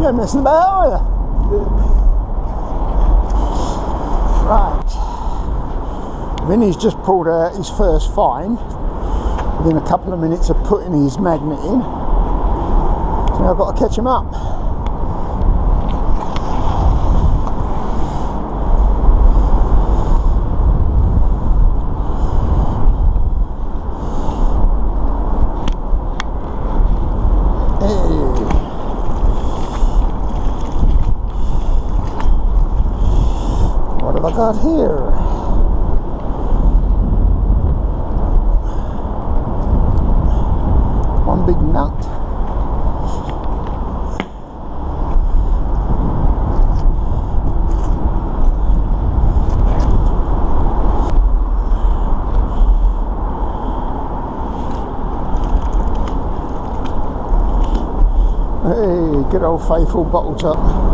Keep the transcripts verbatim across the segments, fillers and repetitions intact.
You're missing about, are you? Right. Vinnie's just pulled out his first find within a couple of minutes of putting his magnet in. So now I've got to catch him up. Out here. One big nut. Hey, good old faithful bottle top.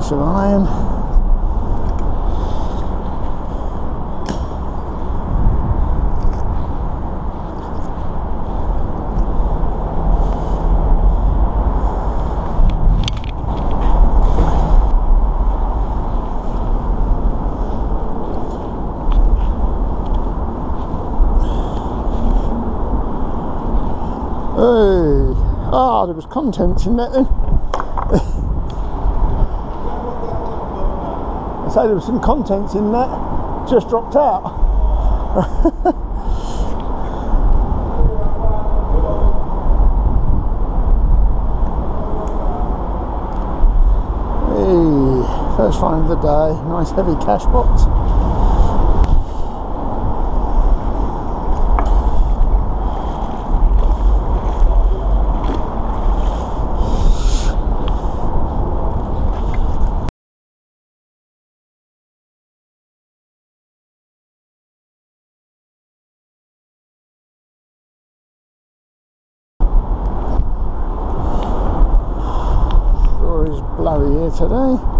Piece of iron. Hey, ah, there was contents in that then. So there was some contents in that, just dropped out. Hey, first find of the day, nice heavy cash box. Blowy here today.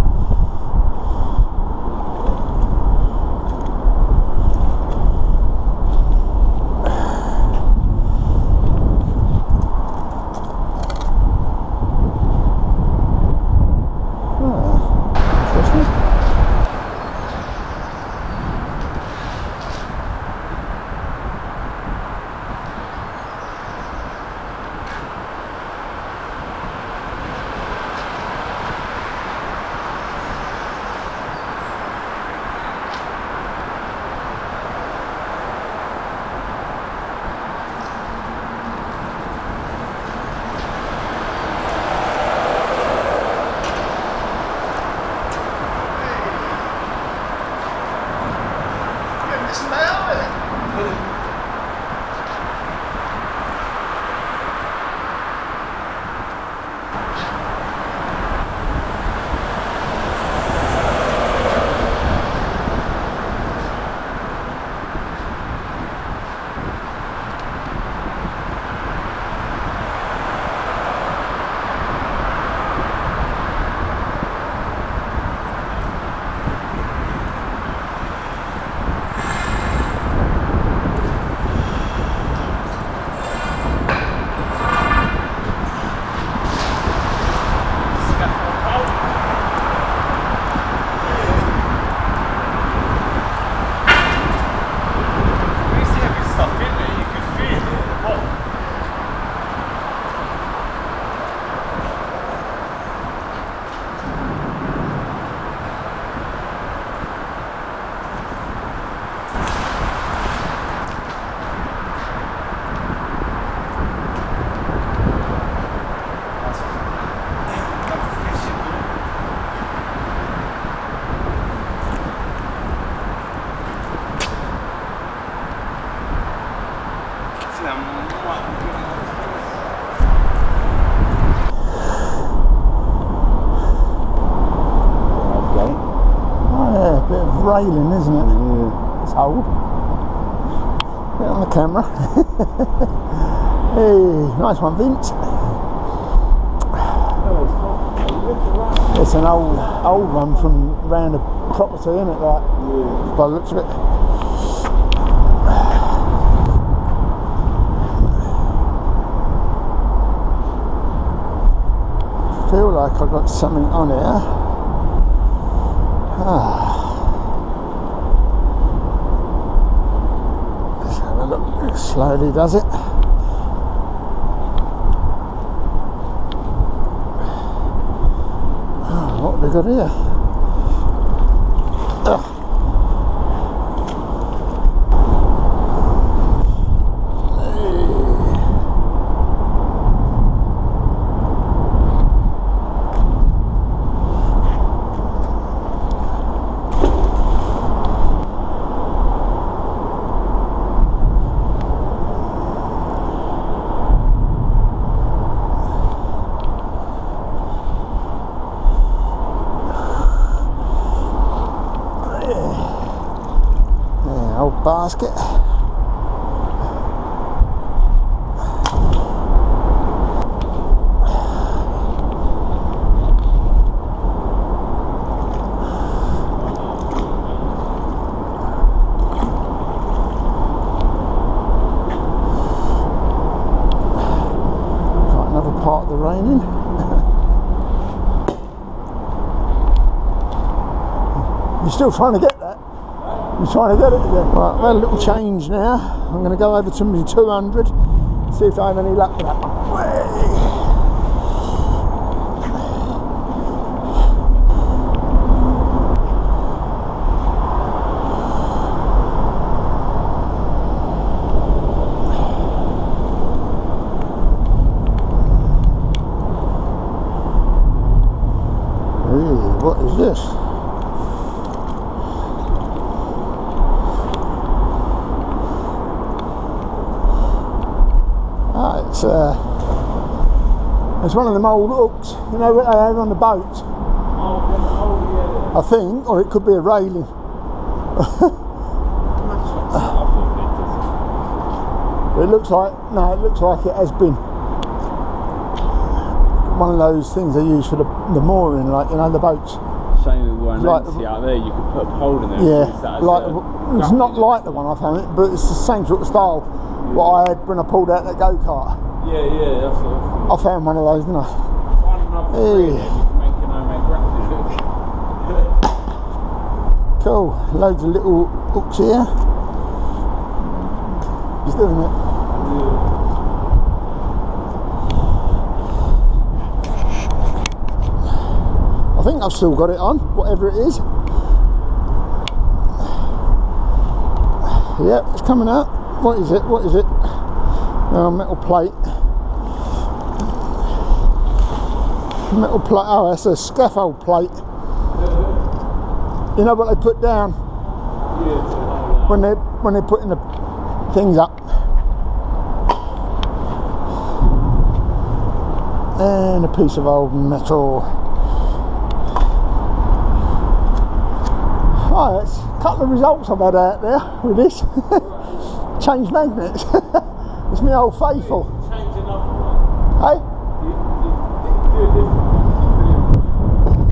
Railing, isn't it? Yeah. It's old. Get on the camera. Hey, nice one, Vince. It's an old old one from round the property, isn't it? Like, yeah. By the looks of it. I feel like I've got something on here. Ah. Let's have a look. It slowly does it. Oh, what have we got here? Basket. Got another part of the rain in. You're still trying to get I'm trying to get it again. Right, I've had a little change now. I'm going to go over to my two hundred, see if I have any luck with that one. Ooh, what is this? It's, uh, it's one of them old hooks, you know what they have on the boat? I think, or it could be a railing. It looks like, no, it looks like it has been one of those things they use for the, the mooring, like, you know, the boats. Same one like the, out there, you could put a pole in there. Yeah, and like the, it's not like the one I found it, but it's the same sort of style. What I had when I pulled out that go-kart. Yeah, yeah, that's it. I found one of those, didn't I? Yeah. Cool, loads of little hooks here. He's doing it. Yeah. I think I've still got it on, whatever it is. Yep, it's coming out. What is it? What is it? Oh, metal plate. Metal plate. Oh, that's a scaffold plate. You know what they put down when they when they're putting the things up. And a piece of old metal. Oh, that's a couple of results I've had out there with this. Change magnets. It's my old faithful. Change another one. Hey? You, you, you do a different one.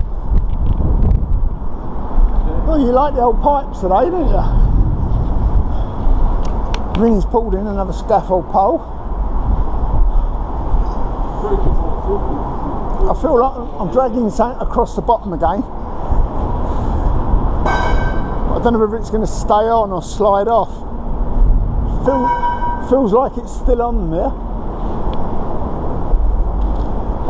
Well, you like the old pipes today, don't you? Ring's pulled in another scaffold pole. I feel like I'm dragging something across the bottom again. I don't know whether it's going to stay on or slide off. Feel, feels like it's still on there.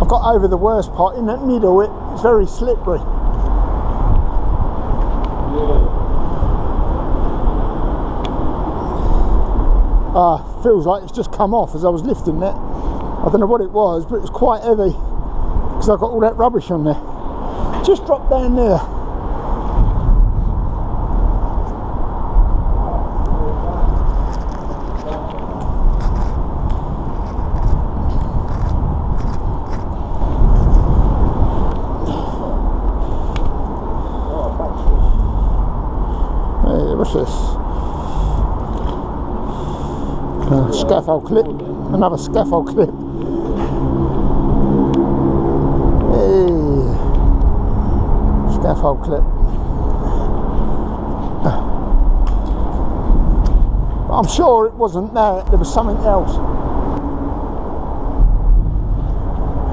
I've got over the worst part. In that middle, it, it's very slippery. Yeah. Ah, feels like it's just come off as I was lifting that. I don't know what it was, but it was quite heavy because I've got all that rubbish on there. Just dropped down there. This? Uh, scaffold clip. another scaffold clip. Hey, scaffold clip. But I'm sure it wasn't that, there was something else.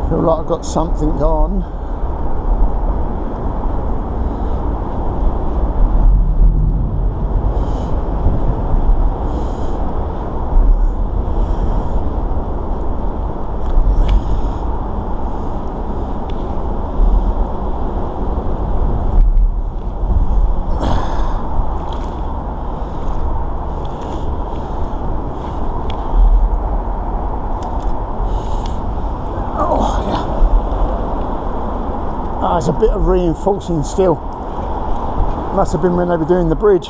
I feel like I've got something on. There's a bit of reinforcing still. Must have been when they were doing the bridge.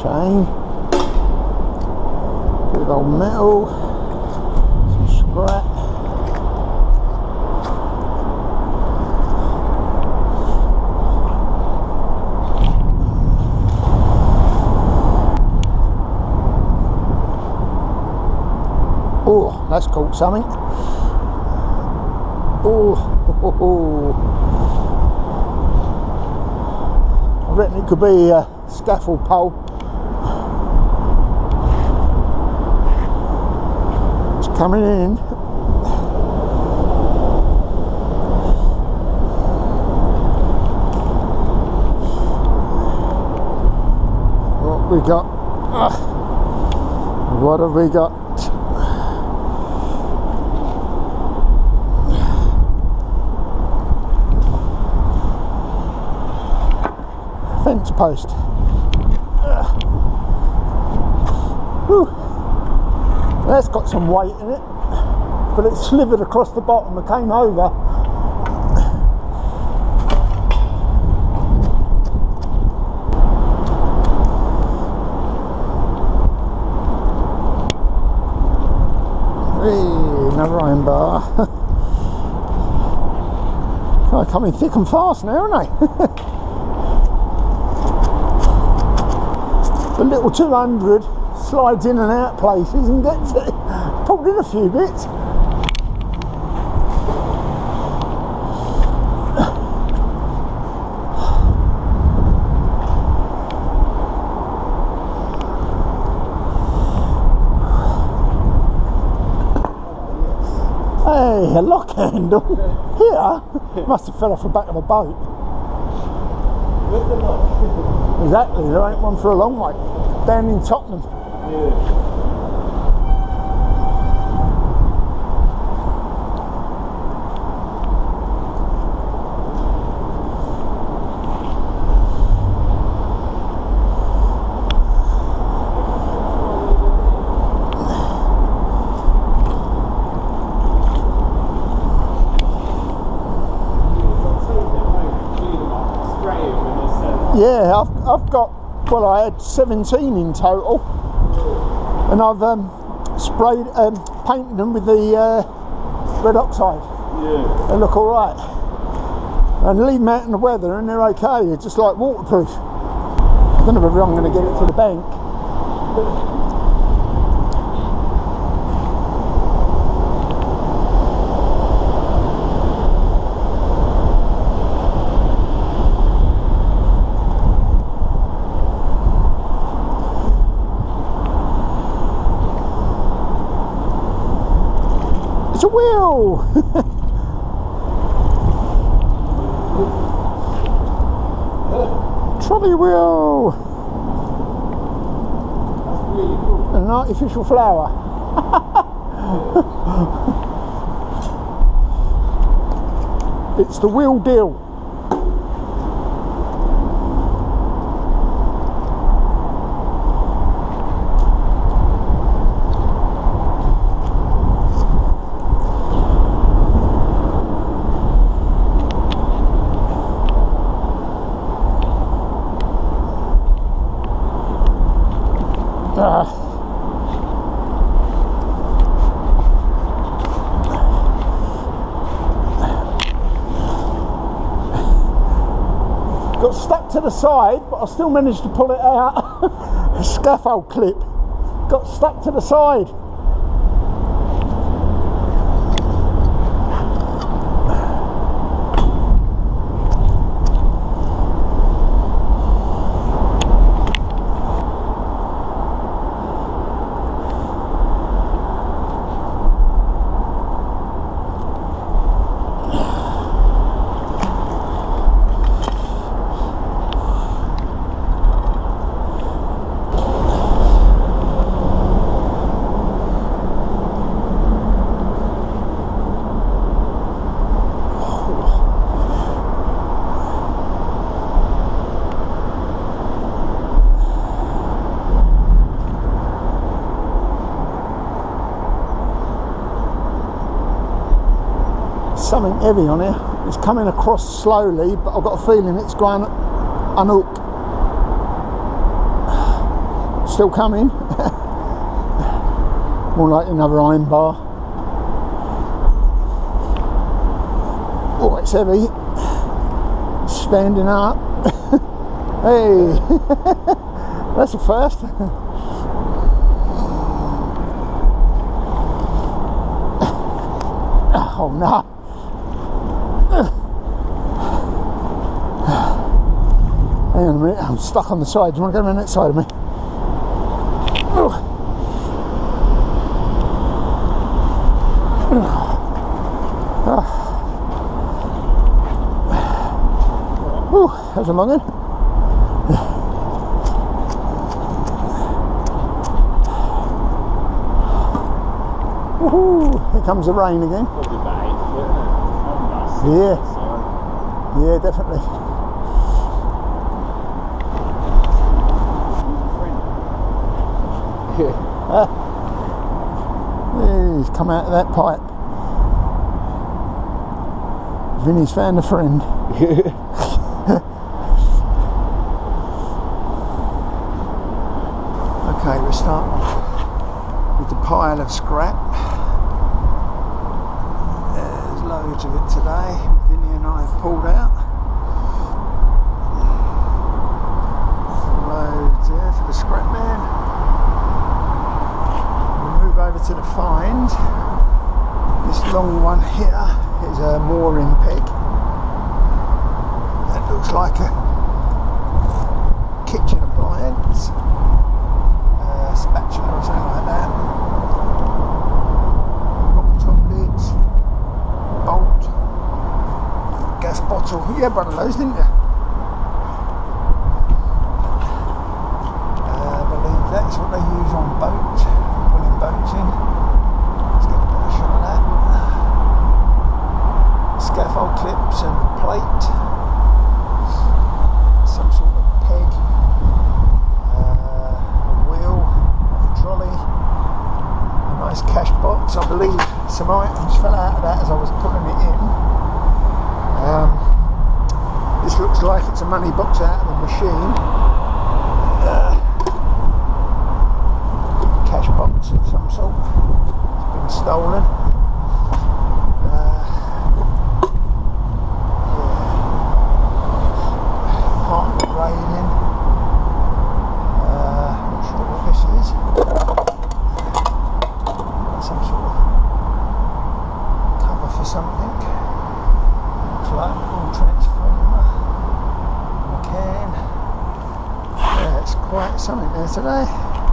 Chain. Bit of old metal. Some scrap. Oh, that's caught something. Oh, ho, ho, ho. I reckon it could be a scaffold pole. It's coming in. What we got? What have we got? Fence post. Well, that's got some weight in it, but it slithered across the bottom and came over. Hey, another iron bar. They're coming thick and fast now, aren't they? The little two hundred slides in and out places and gets it. Pulled in a few bits. Hey, a lock handle. Here? Must have fell off the back of a boat. Exactly, there ain't one for a long way. Down in Tottenham. Yeah, I've, I've got, well, I had seventeen in total, and I've um, sprayed, um, painted them with the uh, red oxide. Yeah. They look all right. And leave them out in the weather and they're okay, they're just like waterproof. I don't know whether I'm going to get it to the bank. Wheel! Trolley wheel! That's really cool. And an artificial flower. It's the wheel deal. to the side, but I still managed to pull it out. A scaffold clip got stuck to the side. Something heavy on here. It's coming across slowly, but I've got a feeling it's going unhooked. Still coming. More like another iron bar. Oh, it's heavy. It's standing up. Hey, that's a first. Oh no. Hang on a minute, I'm stuck on the side. Do you want to go around that side of me? Oh, that was a long one. Woohoo! Here comes the rain again. Yeah, yeah, definitely. Yeah, he's come out of that pipe. Vinnie's found a friend. Okay, we're starting with the pile of scrap. There's loads of it today. I've pulled out. Loads there for the scrap man. We'll move over to the find. This long one here is a mooring peg. That looks like a kitchen appliance. A spatula or something like that. Pop top lids. Bolt. Gas bottle. You had one of those, didn't you? I believe that's what they use on boats, pulling boats in. Let's get a better shot of that. Scaffold clips and plate. Some sort of peg. Uh, a wheel, a trolley. A nice cash box. I believe some items fell out of that as I was pulling it in. Um, this looks like it's a money box out of a machine. Uh, cash box of some sort. It's been stolen. Uh, yeah. Part of the railing. Uh, not sure what this is. Some sort of cover for something. Local transformer McCann. Yeah, it's quite something there today.